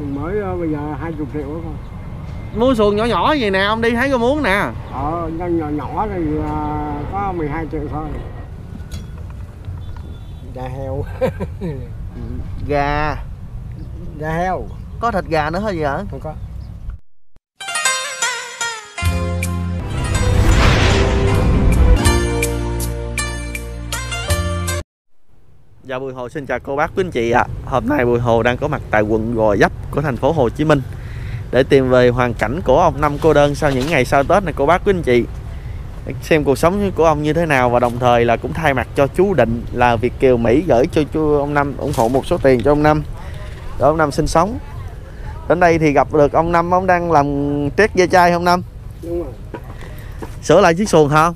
Mới bây giờ 20 triệu thôi. Mua xuồng nhỏ nhỏ vậy nè, ông đi thấy có muốn nè. Nhân nhỏ nhỏ thì có 12 triệu thôi. Gà heo. Gà. Gà heo. Có thịt gà nữa hay gì hả? Không có. Dạ, Bùi Hồ xin chào cô bác quý anh chị ạ. Hôm nay Bùi Hồ đang có mặt tại quận Gò Vấp của thành phố Hồ Chí Minh để tìm về hoàn cảnh của ông Năm cô đơn sau những ngày sau Tết này cô bác quý anh chị, xem cuộc sống của ông như thế nào, và đồng thời là cũng thay mặt cho chú Định là Việt Kiều Mỹ gửi cho chú ông Năm, ủng hộ một số tiền cho ông Năm để ông Năm sinh sống. Đến đây thì gặp được ông Năm, ông đang làm trét ve chai không Năm? Đúng rồi. Sửa lại chiếc xuồng không?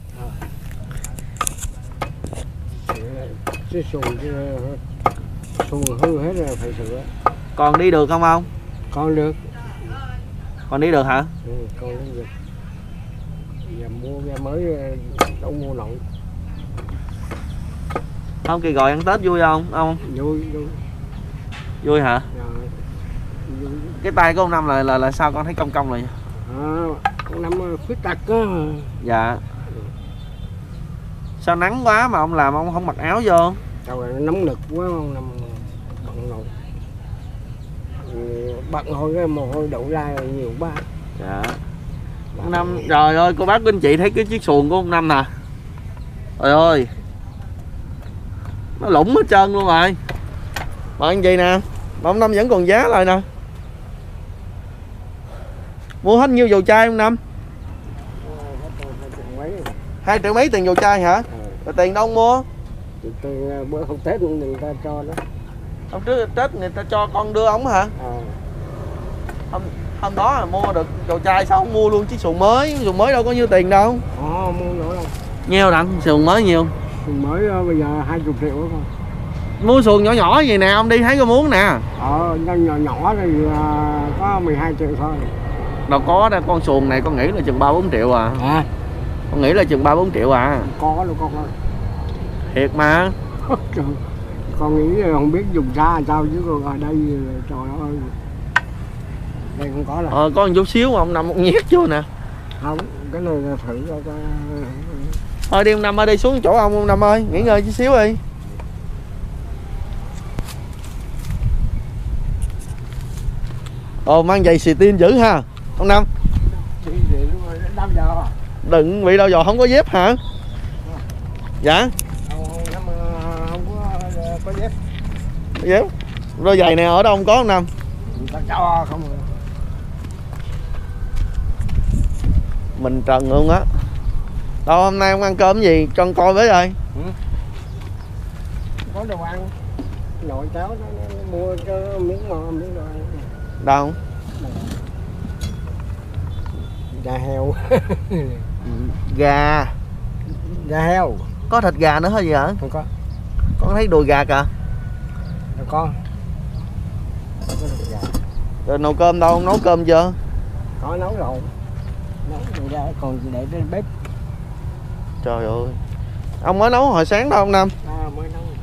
Chứ xuồng hư hết rồi phải sửa. Còn đi được không ông? Còn được. Còn đi được hả? Ừ, còn đi được. Giờ mua ra mới đâu mua nổi. Không, kỳ gọi ăn Tết vui không ông? Vui, vui. Vui hả? Dạ, vui. Cái tay của ông Năm là sao con thấy cong cong rồi? Ông Năm khuyết tật á. Dạ. Sao nắng quá mà ông làm ông không mặc áo vô? Trời ơi, nóng nực quá ông Năm bận rồi. Bận hồi cái mồ hôi đậu ra rồi nhiều quá. Dạ. Ông Năm, trời ơi cô bác anh chị thấy cái chiếc xuồng của ông Năm nè. Trời ơi. Nó lủng hết trơn luôn rồi. Mà anh chị nè, mà ông Năm vẫn còn giá lại nè. Mua hết nhiêu dầu chai ông Năm? 2 triệu mấy tiền dầu chai hả? Rồi tiền đâu mua? Từ bữa hôm Tết người ta cho đó. Hôm trước Tết người ta cho con đưa ống hả? Hôm đó là mua được dầu chai, sao không mua luôn chiếc xuồng mới? Xuồng mới đâu có nhiêu tiền đâu. Mua nữa đâu. Nhiều đặng, xuồng mới nhiều. Xuồng mới bây giờ 20 triệu thôi. Mua xuồng nhỏ nhỏ vậy nè, ông đi thấy có muốn nè. Nhân nhỏ nhỏ thì có 12 triệu thôi. Đâu có đâu, con xuồng này con nghĩ là chừng 3-4 triệu à. Con nghĩ là chừng 3-4 triệu à. Có luôn con ơi. Thiệt mà. Con nghĩ không biết dùng ra sao chứ còn ở đây trời ơi. Đây không có là. Có một chút xíu ông Năm ông nhét vô nè. Không, cái này là thử coi. Thôi đi ông Năm ơi, đi xuống chỗ ông Năm ơi, nghỉ ngơi chút xíu đi. Mang giày xì tin dữ ha, ông Năm. Đừng bị đau giò, không có dép hả? Dạ. Không có dép. Có dép. Đôi giày này ở đâu không có không Năm? Cho không. Mình trần luôn á. Đâu hôm nay ông ăn cơm gì? Cho con coi với ơi. Có đồ ăn. Nội cháu nó mua cho miếng mò miếng đồ ăn. Đâu? Gà heo. Gà. Gà heo. Có thịt gà nữa hay gì hả? Không có. Con thấy đùi gà kìa. Đâu có. Không có đùi gà. Rồi nấu cơm đâu, nấu cơm chưa? Có nấu rồi. Nấu rồi ra còn để trên bếp. Trời ơi. Ông mới nấu hồi sáng đâu ông Năm? Mới nấu rồi.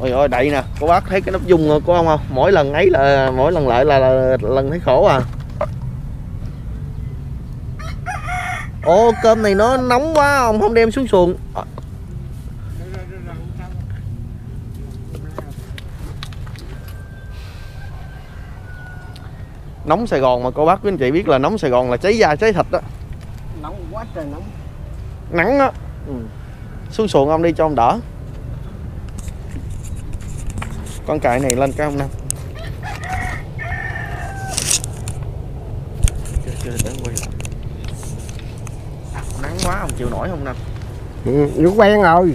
Ôi ôi đậy nè, cô bác thấy cái nắp dung của ông không? Mỗi lần ấy là mỗi lần lại là lần thấy khổ à. Ô cơm này nó nóng quá, ông không đem xuống xuồng. Nóng Sài Gòn mà cô bác quý anh chị biết là nóng Sài Gòn là cháy da cháy thịt đó. Nóng quá trời nóng. Nắng á. Xuống xuồng ông đi cho ông đỡ. Con cài này lên cái ông Năm. Nắng quá không chịu nổi không Năm? Nó quen rồi.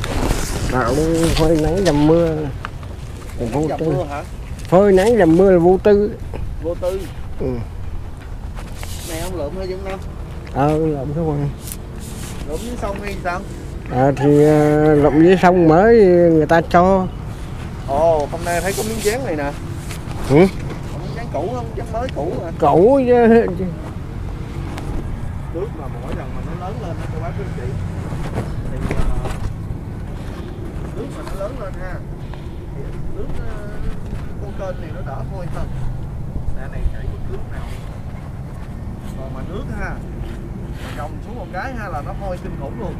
Phơi nắng dầm mưa. Vô tư. Phơi nắng dầm mưa là vô tư. Vô tư. Này ông lượm hơi dân Năm. Lượm thôi mà. Lượm dưới sông hay sao? Thì lượm dưới sông mới người ta cho. Hôm nay thấy có miếng dán này nè. Miếng dán cũ không? Dán mới cũ hả? Cũ chứ. Trước là mỗi lần mà nó lớn lên ha cô bác quý chị. Thì trước mà nó lớn lên ha, thì kênh này nó đỡ hôi hơn. Xe này chảy bất cứ nào. Còn mà nước ha, trồng xuống một cái ha là nó hôi kinh khủng luôn.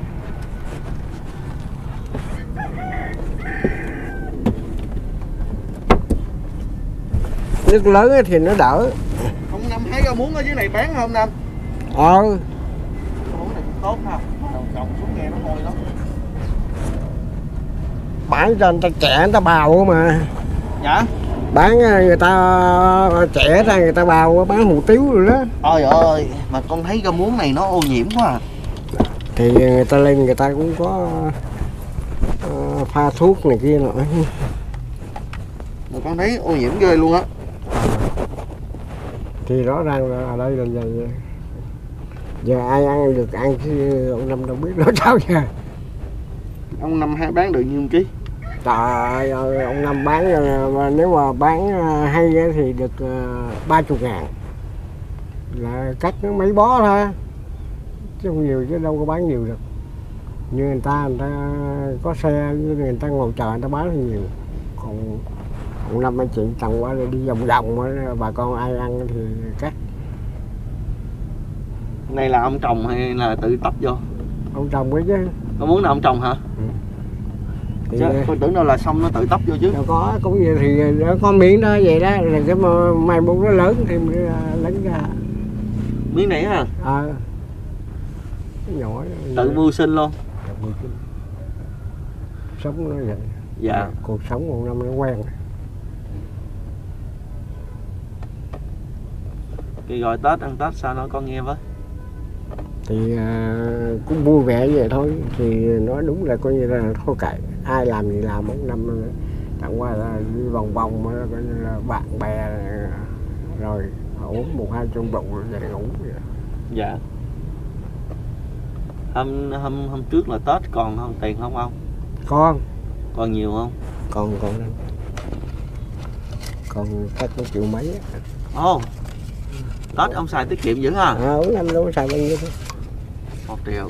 Nước lớn thì nó đỡ. Ông Năm thấy rau muống ở dưới này bán không Năm? Ừ. Rau muống này cũng tốt ha. Trồng xuống nghe nó hôi lắm. Bán cho người ta trẻ người ta bào mà. Dạ. Bán người ta trẻ ra người ta bào bán hủ tiếu rồi đó. Ôi ơi, mà con thấy rau muống này nó ô nhiễm quá à. Thì người ta lên người ta cũng có pha thuốc này kia nọ. Mà con thấy ô nhiễm ghê luôn á. Thì rõ ràng là ở đây là vậy. Giờ ai ăn được ăn chứ ông Năm đâu biết nó sao giờ. Ông Năm hay bán được nhiêu ký? Trời ơi, ông Năm bán, nếu mà bán hay thì được 30.000. Là cách nó mấy bó thôi. Chứ không nhiều, chứ đâu có bán nhiều được. Như người ta có xe, người ta ngồi chờ người ta bán thì nhiều. Còn ông Năm anh chị tặng quá đi vòng vòng, bà con ai ăn thì cắt. Này là ông trồng hay là tự tấp vô? Ông trồng ấy chứ. Con muốn là ông trồng hả? Ừ. Thì, chứ tôi tưởng đâu là xong nó tự tấp vô chứ. Đâu có, cũng vậy thì nó có miếng đó vậy đó, là cái mai mốt nó lớn thì mình lấy ra. Miếng này hả? Ờ. Nhỏ. Tự mưu sinh luôn. Mưu sinh. Sống nó vậy. Dạ. Cuộc sống một năm nó quen. Thì gọi Tết ăn Tết sao nó con nghe với? Thì cũng vui vẻ vậy thôi, thì nói đúng là coi như là thôi kệ, ai làm gì làm, một năm chẳng qua là đi vòng vòng coi như là bạn bè rồi uống một hai chung bụng rồi về ngủ vậy. Dạ. Hôm trước là Tết còn không tiền không ông? Còn nhiều không? Còn cách nó triệu mấy á. Ồ, Tết ông xài tiết kiệm dữ hả? Ờ, năm đâu xài bao nhiêu thôi. 1 triệu.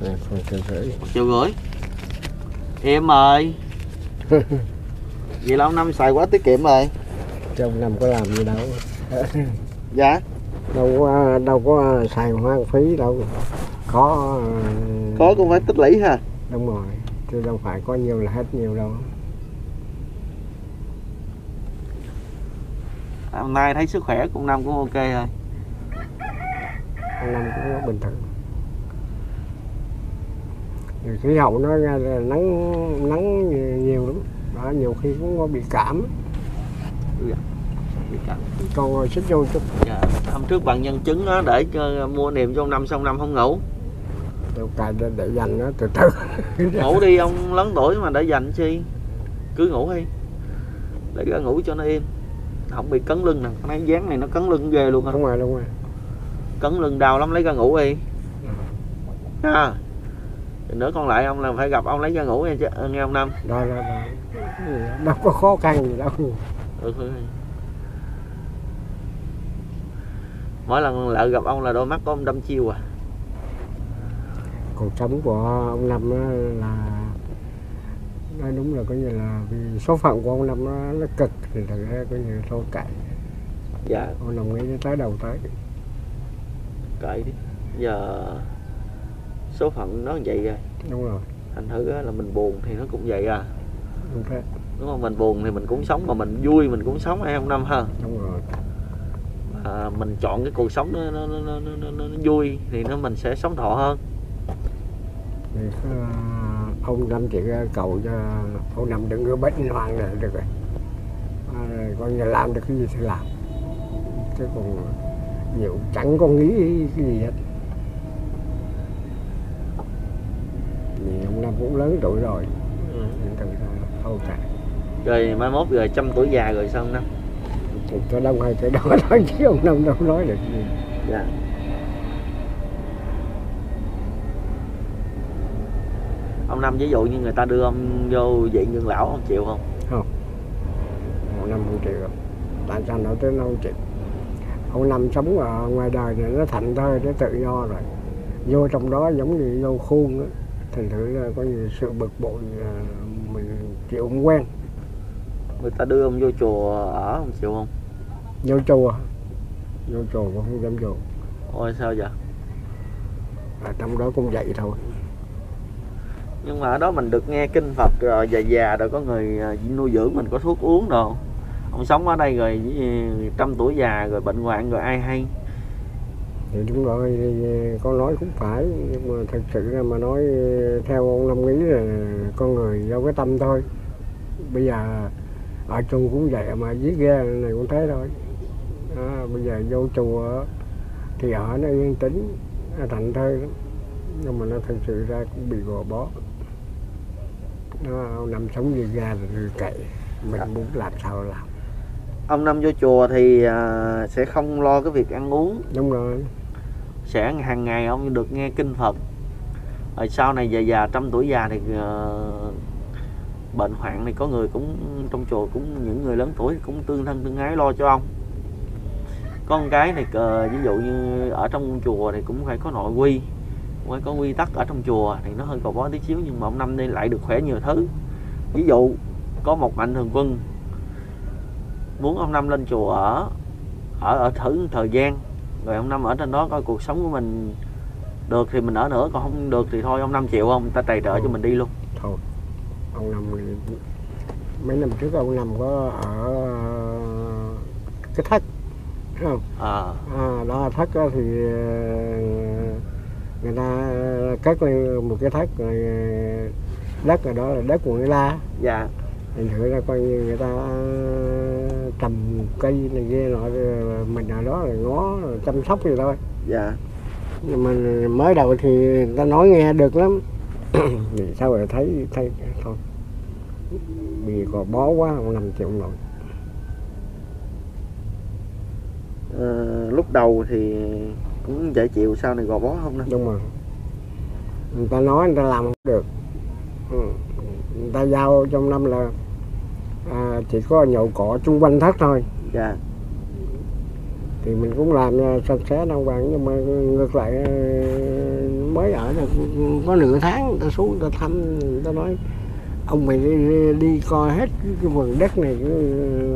1,5 triệu. Em ơi. Vậy là ông Năm xài quá tiết kiệm rồi. Trong năm có làm gì đâu. Dạ. Đâu có xài hoang phí đâu. Có cũng phải tích lũy ha. Đúng rồi. Chứ đâu phải có nhiều là hết nhiều đâu. Hôm nay thấy sức khỏe của ông Năm cũng ok rồi. Ông Năm cũng bình thường. Khí hậu nó ra là nắng nhiều lắm. Đó, nhiều khi cũng có bị cảm. Dạ. Bị cảm. Còn xích vô chút. Dạ. Hôm trước bằng nhân chứng đó để mua niềm cho ông Năm xong Năm không ngủ. Đâu cài để dành nó từ từ. Ngủ đi, ông lớn tuổi mà để dành chi. Cứ ngủ đi. Để ra ngủ cho nó im. Không bị cấn lưng nè, cái dáng này nó cấn lưng ghê luôn. Đúng rồi. Cấn lưng đau lắm, lấy ra ngủ đi. À, nữa con lại ông là phải gặp ông lấy ra ngủ nghe chứ, nghe ông Năm. Rồi. Đâu có khó khăn gì đâu. Mỗi lần lại gặp ông là đôi mắt của ông đâm chiêu à. Cuộc sống của ông Năm là nói đúng là coi như là vì số phận của ông Năm nó cực thì thật ra coi như thôi cậy. Dạ. Ông Năm nghĩ tới đầu tới. Cậy đi. Giờ số phận nó vậy rồi. Đúng rồi. Thành thử là mình buồn thì nó cũng vậy à. Đúng thế. Đúng không? Mình buồn thì mình cũng sống, mà mình vui mình cũng sống, em ông Năm ha. Đúng rồi. À, mình chọn cái cuộc sống nó vui thì mình sẽ sống thọ hơn. Thì ông Năm chỉ cầu cho ông Năm đừng có bệnh hoạn là được rồi. Coi như làm được cái gì thì làm. Chứ còn nhiều chẳng có nghĩ cái gì hết. Vì ông Năm cũng lớn tuổi rồi. Từ thôi cả. Rồi mai mốt rồi 100 tuổi già rồi sao ông Năm? Thì tôi đông hay tôi đâu có nói chứ ông Năm đâu nói được gì. Dạ. Ông Năm ví dụ như người ta đưa ông vô viện dưỡng lão ông chịu không? Không. Ông Năm không chịu. Tại sao nó tới nó không chịu? Ông Năm sống ở ngoài đời này nó thảnh thơi, nó tự do rồi. Vô trong đó giống như vô khuôn á, thành thử là có nhiều sự bực bội mình chịu không quen. Người ta đưa ông vô chùa ở, ông chịu không? Vô chùa, vô chùa cũng không dám vô. Ôi sao vậy? Ở trong đó cũng vậy thôi. Nhưng mà ở đó mình được nghe kinh Phật rồi, già rồi có người nuôi dưỡng mình, có thuốc uống rồi. Ông sống ở đây rồi trăm tuổi già rồi, bệnh hoạn rồi, ai hay? Thì đúng rồi, có nói cũng phải, nhưng mà thật sự là mà nói theo ông Lâm nghĩ là con người do cái tâm thôi. Bây giờ ở chùa cũng vậy mà giết ghe này cũng thế thôi. À, bây giờ vô chùa thì ở nó yên tĩnh, thành thơi lắm. Nhưng mà nó thật sự ra cũng bị gò bó. Nó nằm sống như gà rồi cậy, mình muốn làm sao làm. Ông Năm vô chùa thì sẽ không lo cái việc ăn uống. Đúng rồi. Sẽ hàng ngày ông được nghe kinh Phật. Rồi sau này già trăm tuổi già thì bệnh hoạn thì có người cũng trong chùa, cũng những người lớn tuổi cũng tương thân tương ái lo cho ông. Có một cái thì ví dụ như ở trong chùa thì cũng phải có nội quy, phải có quy tắc ở trong chùa thì nó hơi gò bó tí xíu, nhưng mà ông Năm đây lại được khỏe nhiều thứ. Ví dụ có một mạnh thường quân muốn ông Năm lên chùa ở thử thời gian, rồi ông Năm ở trên đó coi cuộc sống của mình được thì mình ở nữa, còn không được thì thôi. Ông Năm chịu không? Người ta tài trợ cho mình đi luôn. Thôi ông Năm mấy năm trước ông Năm có ở cái thất không? Đó thất thì người ta cất lên một cái thất, rồi đất ở đó là đất của người La. Dạ. Thành thử ra coi như người ta trầm cây này kia nọ, mình ở đó là ngó chăm sóc vậy thôi. Dạ. Nhưng mà mới đầu thì người ta nói nghe được lắm. Sau rồi thấy thôi, bị gò bó quá không làm chịu nổi. Lúc đầu thì cũng dễ chịu, sau này gò bó không đó. Đúng rồi. Người ta nói người ta làm không được. Người ta giao trong năm là chỉ có nhậu cỏ chung quanh thất thôi. Dạ. Thì mình cũng làm sạch sẽ đàng hoàng, nhưng mà ngược lại mới ở được có nửa tháng người ta xuống người ta thăm, người ta nói ông mày đi coi hết cái vườn đất này,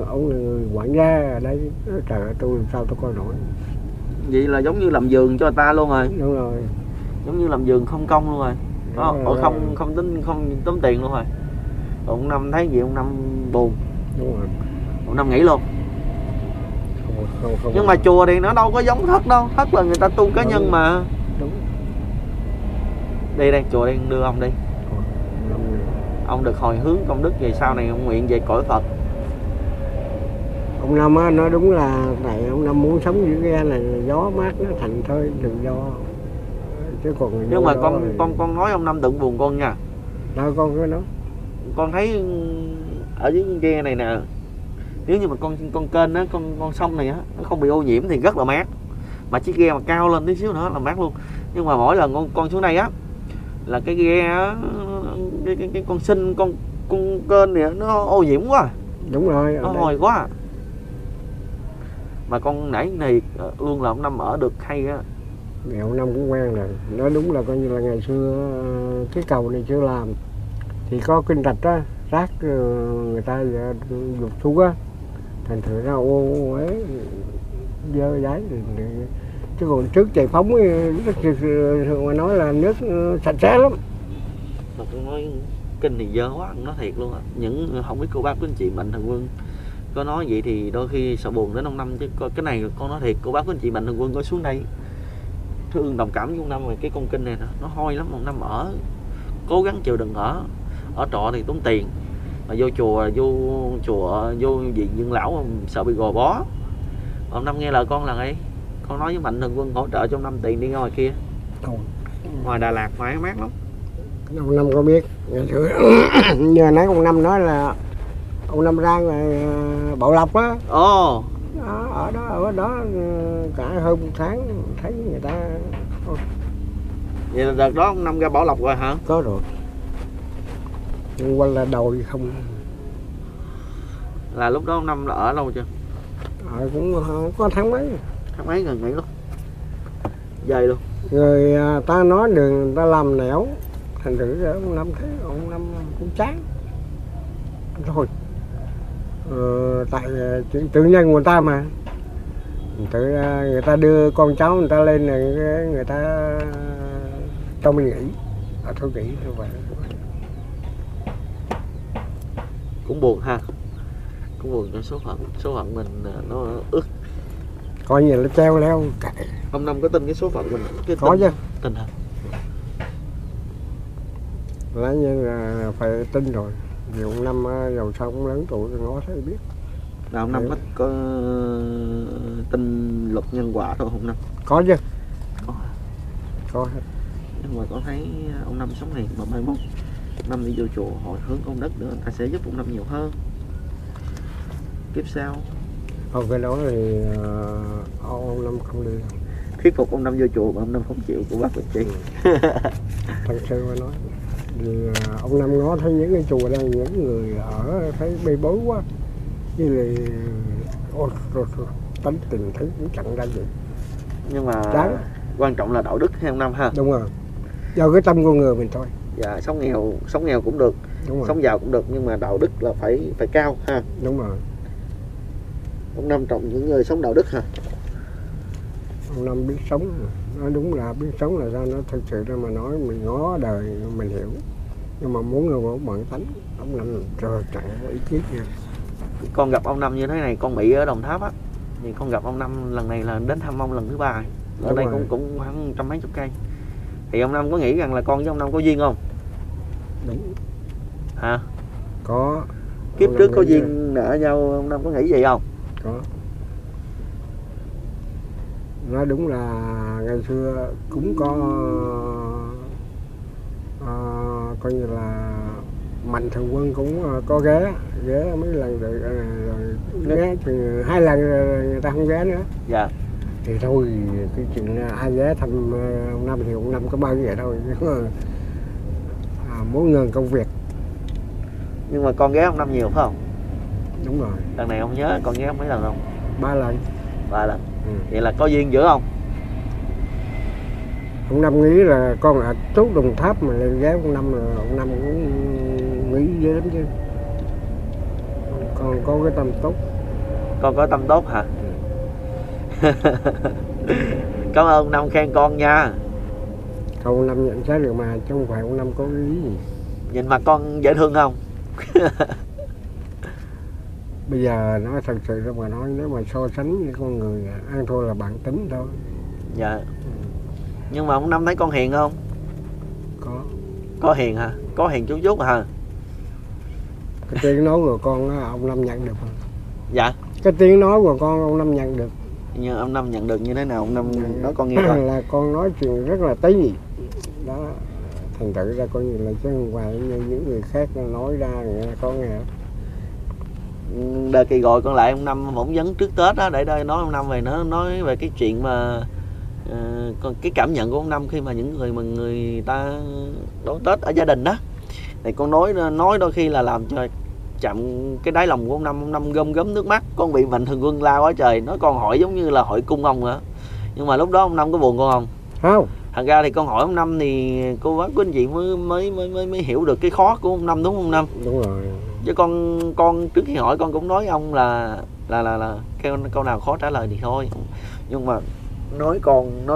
ông là người quản gia ở đây. Trời ơi, tôi làm sao tôi coi nổi. Vậy là giống như làm vườn cho người ta luôn rồi. Đúng rồi. Giống như làm vườn không công luôn rồi. Không tính tiền luôn rồi. Ông Năm thấy gì ông Năm buồn. Đúng rồi. Ông Năm nghỉ luôn. Không, nhưng mà chùa thì nó đâu có giống thất đâu. Thất là người ta tu cá nhân mà. Đúng. Đi đây, chùa đây đưa ông đi. Ông được hồi hướng công đức về sau này, ông nguyện về cõi Phật. Ông Năm á, nói đúng là tại ông Năm muốn sống dưới ghe này gió mát nó thành thơi tự do. Chứ còn nhưng mà con nói ông Năm đừng buồn con nha. Đâu con cứ nói. Con thấy ở dưới ghe này nè, nếu như mà con kênh á, con sông này á, nó không bị ô nhiễm thì rất là mát. Mà chiếc ghe mà cao lên tí xíu nữa là mát luôn. Nhưng mà mỗi lần con xuống đây á, là cái ghe á, cái con sinh con kênh này nó ô nhiễm quá. Đúng rồi. Nó hôi quá. Mà con nãy này luôn là ông Năm ở được hay á. Ông Năm cũng quen rồi. Nói đúng là coi như là ngày xưa cái cầu này chưa làm thì có kênh rạch á, rác người ta dục xuống á, thành thử ra ô ấy dơ giấy. Chứ còn trước chạy phóng mà nói là nước sạch sẽ lắm. Mà tôi nói kênh thì dơ quá, nó thiệt luôn á. Những không biết cô bác của anh chị Mạnh Thường Quân có nói vậy thì đôi khi sợ buồn đến ông Năm, chứ cái này con nói thiệt, cô bác của anh chị Mạnh Thường Quân có xuống đây thương đồng cảm với ông Năm. Rồi cái con kênh này nó hôi lắm, ông Năm ở cố gắng chịu đựng, ở trọ thì tốn tiền, mà vô viện dưỡng lão sợ bị gò bó. Ông Năm nghe lời con là ấy, con nói với Mạnh Thường Quân hỗ trợ cho ông Năm tiền đi ngoài kia, ngoài Đà Lạt thoải mát lắm. Ông Năm có biết giờ nãy ông Năm nói là ông Năm ra ngoài Bảo Lộc á. Ồ. Ở đó cả hơn một tháng thấy người ta. Vậy là đợt đó ông Năm ra Bảo Lộc rồi hả? Có rồi. Nhưng quanh là đồi không. Là lúc đó ông Năm ở lâu chưa? Cũng có tháng mấy. Tháng mấy gần nghỉ luôn. Dày luôn. Người ta nói đường người ta làm nẻo, thành thử ông Năm thấy ông Năm cũng chán. Rồi tại tự nhiên người ta mà tự người ta đưa con cháu người ta lên là người ta cho mình nghỉ, thôi nghỉ thôi vậy. Cũng buồn ha, cũng buồn cho số phận mình nó ức, coi như là treo leo. Ông Năm có tin cái số phận mình cái có tin, chứ tin hả? Lá như là phải tin rồi, nhiều năm giàu sau cũng lớn tuổi nó sẽ biết. Là ông Năm có tin luật nhân quả thôi không Năm? Có chứ, có hết. Nhưng mà có thấy ông Năm sống hiền mà mai mốt Năm đi vô chùa hồi hướng công đức nữa, người ta sẽ giúp ông Năm nhiều hơn kiếp sau. Không, cái đó thì ông Năm không đi thuyết phục ông Năm vô chùa mà ông Năm không chịu của bác Việt Kiều. Thật sự mà nói thì ông Năm nó thấy những cái chùa đây những người ở thấy bê bối quá, như là tánh tình thấy cũng chẳng ra gì. Nhưng mà đáng, quan trọng là đạo đức hay ông Năm ha? Đúng rồi, do cái tâm con người mình thôi. Dạ, sống nghèo cũng được, sống giàu cũng được, nhưng mà đạo đức là phải cao ha. Đúng rồi. Ông Năm trọng những người sống đạo đức hả? Ông Năm biết sống, nói đúng là biết sống là ra nó thực sự ra mà nói mình ngó đời mình hiểu. Nhưng mà muốn người bản tánh, ông Năm trời chẳng có ý chí nha. Con gặp ông Năm như thế này, con Mỹ ở Đồng Tháp á, thì con gặp ông Năm lần này là đến thăm ông lần thứ ba. Ở đây cũng khoảng trăm mấy chục cây. Thì ông Năm có nghĩ rằng là con với ông Năm có duyên không? Đúng. Hả? Có. Kiếp trước có duyên nợ nhau, ông Năm có nghĩ vậy không? Có. Nói đúng là ngày xưa cũng có coi như là Mạnh Thường Quân cũng có ghé mấy lần rồi ghé từ hai lần rồi người ta không ghé nữa. Dạ. Thì thôi cái chuyện ai ghé thăm ông Năm thì ông Năm có bao nhiêu vậy thôi, mỗi người công việc. Nhưng mà con ghé ông Năm nhiều phải không? Đúng rồi. Lần này ông nhớ con ghé mấy lần không? Ba lần. Ừ. Vậy là có duyên dữ không? Ông Năm nghĩ là con ở tốt Đồng Tháp mà lên ghé ông Năm, là ông Năm cũng nghĩ dễ lắm chứ. Con có cái tâm tốt. Con có tâm tốt hả? Cảm ơn ông Năm khen con nha. Ông Năm nhận xét được mà, chứ không phải ông Năm có ý gì. Nhìn mặt con dễ thương không? Bây giờ nó thật sự ra mà nói, nếu mà so sánh với con người ăn thua là bản tính thôi. Dạ. Ừ. Nhưng mà ông Năm thấy con hiền không? Có hiền hả? Có hiền chút chút hả? Cái tiếng nói của con ông Năm nhận được không? Dạ. Cái tiếng nói của con ông Năm nhận được. Nhưng ông Năm nhận được như thế nào? Ông Năm nói con nghe coi. Là con nói chuyện rất là tế nhị. Đó. Thành thử ra coi như là chứ không phải như những người khác nói ra con nghe. Đợt kỳ gọi con lại ông Năm phỏng vấn trước Tết á, để đây nói ông Năm về nó nói về cái chuyện mà còn cái cảm nhận của ông Năm khi mà những người mà người ta đón Tết ở gia đình đó. Thì con nói đôi khi là làm cho chạm cái đáy lòng của ông Năm, ông Năm gom nước mắt. Con bị Mạnh Thường Quân lao quá trời, nói con hỏi giống như là hỏi cung ông nữa. Nhưng mà lúc đó ông Năm có buồn con không? Không. Thật ra thì con hỏi ông Năm thì cô bác quý anh chị mới hiểu được cái khó của ông Năm, đúng không ông Năm? Đúng rồi. Chứ con trước khi hỏi con cũng nói ông là câu nào khó trả lời thì thôi. Nhưng mà nói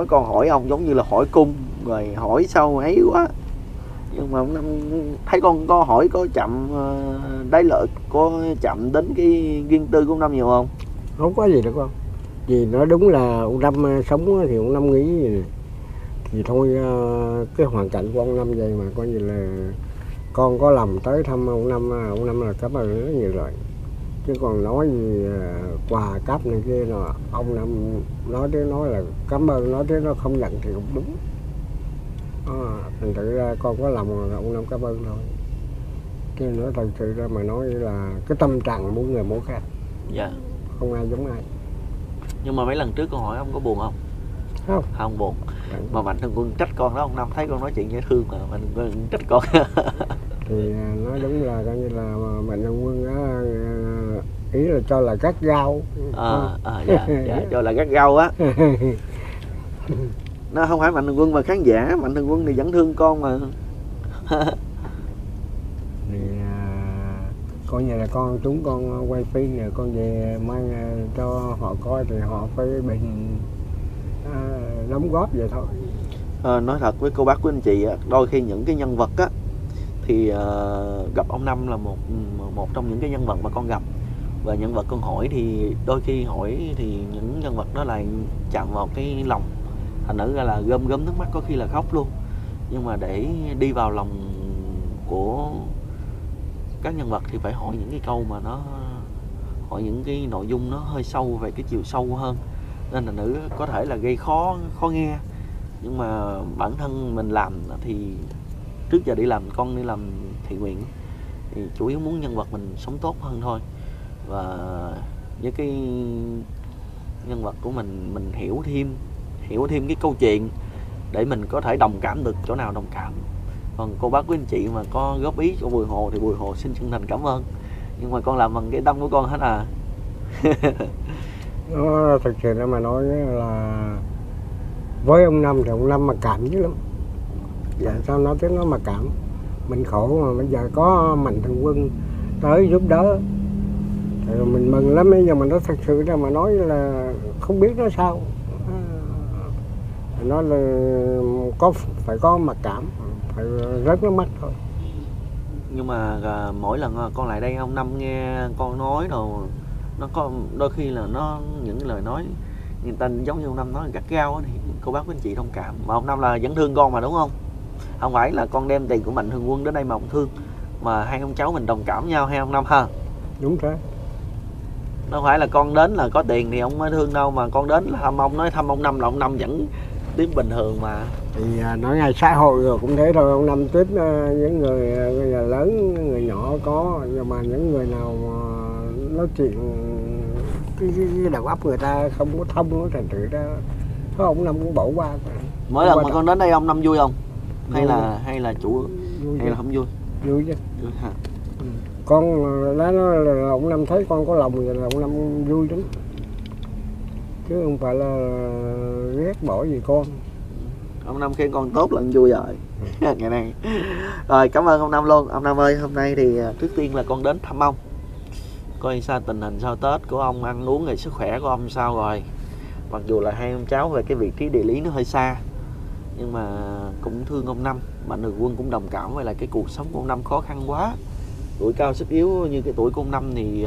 con hỏi ông giống như là hỏi cung rồi hỏi sau ấy quá. Nhưng mà ông Năm thấy con có hỏi có chậm đáy lợi, có chậm đến cái riêng tư của ông Năm nhiều không? Không có gì được con. Vì nói đúng là ông Năm sống thì ông Năm nghĩ gì thì thôi, cái hoàn cảnh của ông Năm vậy mà coi như là con có lòng tới thăm ông Năm là cảm ơn rất nhiều rồi. Chứ còn nói gì quà cáp này kia là ông Năm nói là cảm ơn, nói thế nó không nhận thì cũng đúng. Thành thử ra con có lòng là ông Năm cảm ơn thôi. Chứ nữa thật sự ra mà nói là cái tâm trạng mỗi người mỗi khác. Dạ. Không ai giống ai. Nhưng mà mấy lần trước con hỏi ông có buồn không? Không buồn. Mà Mạnh Thường Quân trách con đó, ông Năm thấy con nói chuyện dễ thương mà Mạnh Thường Quân trách con. Thì nói đúng là coi như là Mạnh Thường Quân á, ý là cho là gắt gao. Dạ, cho là gắt gao á. Nó không phải Mạnh Thường Quân mà khán giả, Mạnh Thường Quân thì vẫn thương con mà. Thì coi như là con quay phim này, con về mang cho họ coi thì họ phải bình đóng góp vậy thôi. Nói thật với cô bác quý anh chị, đôi khi những cái nhân vật á thì gặp ông Năm là một trong những cái nhân vật mà con gặp, và nhân vật con hỏi thì đôi khi hỏi thì những nhân vật đó lại chạm vào cái lòng, thành nữ ra là gom nước mắt, có khi là khóc luôn. Nhưng mà để đi vào lòng của các nhân vật thì phải hỏi những cái câu mà nó hỏi những cái nội dung nó hơi sâu, về cái chiều sâu hơn, nên là nữ có thể là gây khó nghe. Nhưng mà bản thân mình làm thì trước giờ đi làm, con đi làm thiện nguyện thì chủ yếu muốn nhân vật mình sống tốt hơn thôi. Và với cái nhân vật của mình hiểu thêm cái câu chuyện để mình có thể đồng cảm được chỗ nào đồng cảm. Còn cô bác quý anh chị mà có góp ý cho Bùi Hồ thì Bùi Hồ xin chân thành cảm ơn. Nhưng mà con làm bằng cái tâm của con hết à. Nó thực sự ra mà nói là với ông Năm thì ông Năm mà cảm dữ lắm. Dạ. Làm sao nói tới nó mà cảm. Mình khổ mà bây giờ có mạnh thường quân tới giúp đỡ thì mình mừng lắm ấy, nhưng mà nó thật sự ra mà nói là không biết nó sao. Nó là phải có mặc cảm, phải rớt nước mắt thôi. Nhưng mà mỗi lần con lại đây ông Năm nghe con nói đồ, nó có đôi khi là nó những lời nói người ta giống như ông Năm nói gắt gao thì cô bác quý anh chị thông cảm. Mà ông Năm là vẫn thương con mà đúng không? Không phải là con đem tiền của mạnh thường quân đến đây mà ông thương, mà hai ông cháu mình đồng cảm nhau hay ông Năm ha? Đúng thế. Nó phải là con đến là có tiền thì ông mới thương đâu, mà con đến là thăm ông, nói thăm ông Năm là ông Năm vẫn tiếp bình thường mà. Thì nói ngay xã hội rồi cũng thế thôi, ông Năm tiếp những người nhà lớn, người nhỏ có, nhưng mà những người nào nói chuyện cái đầu óc người ta không có thông thành thử ra thôi ông Năm cũng bỏ qua. Mỗi lần mà con đến đây ông Năm vui không? Hay là chủ vui hay là không vui? Vui chứ. Vui hả? Con đã nói là ông Năm thấy con có lòng rồi là ông Năm vui lắm, chứ không phải là ghét bỏ gì con. Ông Năm khen con tốt là anh vui rồi. Ngày nay rồi, cảm ơn ông Năm luôn. Ông Năm ơi, hôm nay thì trước tiên là con đến thăm ông coi sao tình hình sau Tết của ông, ăn uống rồi sức khỏe của ông sao rồi. Mặc dù là hai ông cháu về cái vị trí địa lý nó hơi xa, nhưng mà cũng thương ông Năm, mạnh thường quân cũng đồng cảm với lại cái cuộc sống của ông Năm khó khăn quá, tuổi cao sức yếu. Như cái tuổi của ông Năm thì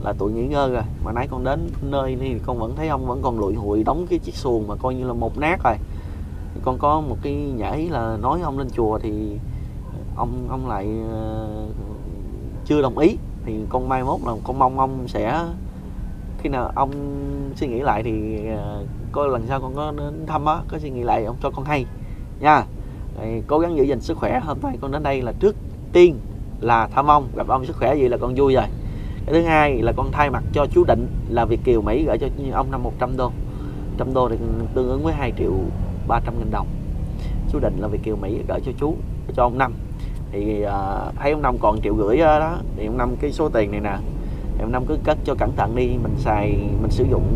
là tuổi nghỉ ngơi rồi, mà nãy con đến nơi thì con vẫn thấy ông vẫn còn lụi hụi đóng cái chiếc xuồng mà coi như là một nát rồi. Con có một cái nhã ý là nói ông lên chùa thì ông lại chưa đồng ý, thì con mai mốt là con mong ông sẽ khi nào ông suy nghĩ lại thì coi lần sau con có đến thăm á, có suy nghĩ lại ông cho con hay nha. Rồi, cố gắng giữ gìn sức khỏe. Hôm nay con đến đây là trước tiên là thăm ông, gặp ông sức khỏe vậy là con vui rồi. Cái thứ hai là con thay mặt cho chú Định là Việt Kiều Mỹ gửi cho ông Năm 100 đô. 100 đô thì tương ứng với 2.300.000 đồng. Chú Định là Việt Kiều Mỹ gửi cho chú, cho ông Năm. Thì thấy ông Năm còn 1,5 triệu đó, thì ông Năm cái số tiền này nè, ông Năm cứ cất cho cẩn thận đi, mình xài, mình sử dụng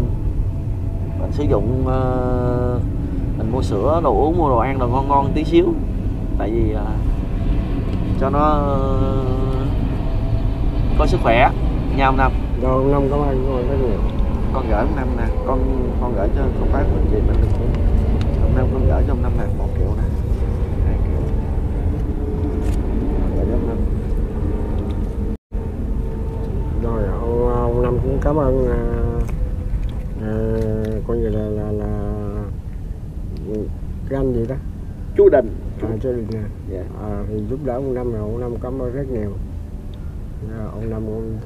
mình mua sữa, đồ uống, mua đồ ăn, đồ ngon tí xíu. Tại vì cho nó có sức khỏe nha ông Năm. Rồi ông Năm cảm ơn rồi rất nhiều. Con gửi ông Năm nè, con gửi cho cô bác mình chị mình cũng. Ông Năm con gửi cho ông Năm nè, 1 triệu nè, 2 triệu. Gửi cho ông Năm. Rồi ông Năm cũng cảm ơn coi như là cái anh gì đó. Chú Định. Chú Định nè. Dạ. Thì giúp đỡ ông Năm rồi, ông Năm cảm ơn rất nhiều. Ông Năm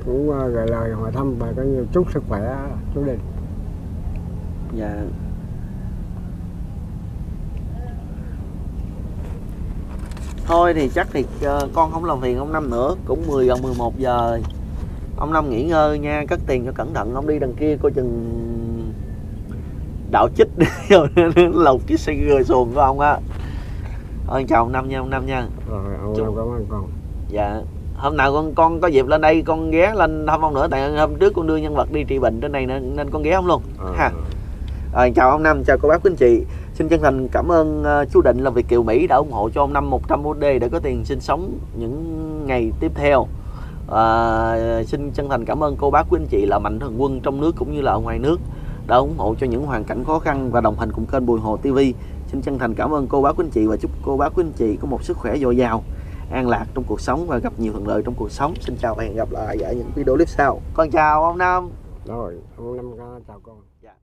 cũng gửi lời hỏi thăm và có nhiều chúc sức khỏe chú Định. Dạ. Thôi thì chắc thì con không làm phiền ông Năm nữa, cũng 10 gần 11 giờ rồi. Ông Năm nghỉ ngơi nha, cất tiền cho cẩn thận, ông đi đằng kia coi chừng đạo chích lột cái xe gừa xuồng của ông á. Ôi chào ông Năm nha, ông Năm nha. Rồi, ông Năm cảm ơn con. Dạ. Hôm nào con có dịp lên đây con ghé lên thăm ông nữa, tại hôm trước con đưa nhân vật đi trị bệnh trên này nên con ghé ông luôn ha. Rồi, chào ông Năm, chào cô bác quý anh chị, xin chân thành cảm ơn chú Định là Việt Kiều Mỹ đã ủng hộ cho ông Năm 100 USD để có tiền sinh sống những ngày tiếp theo. Xin chân thành cảm ơn cô bác quý anh chị là mạnh thường quân trong nước cũng như là ở ngoài nước đã ủng hộ cho những hoàn cảnh khó khăn và đồng hành cùng kênh Bùi Hồ TV. Xin chân thành cảm ơn cô bác quý anh chị và chúc cô bác quý anh chị có một sức khỏe dồi dào, an lạc trong cuộc sống và gặp nhiều thuận lợi trong cuộc sống. Xin chào và hẹn gặp lại ở những video clip sau. Con chào ông Nam. Rồi, ông Nam chào con. Dạ.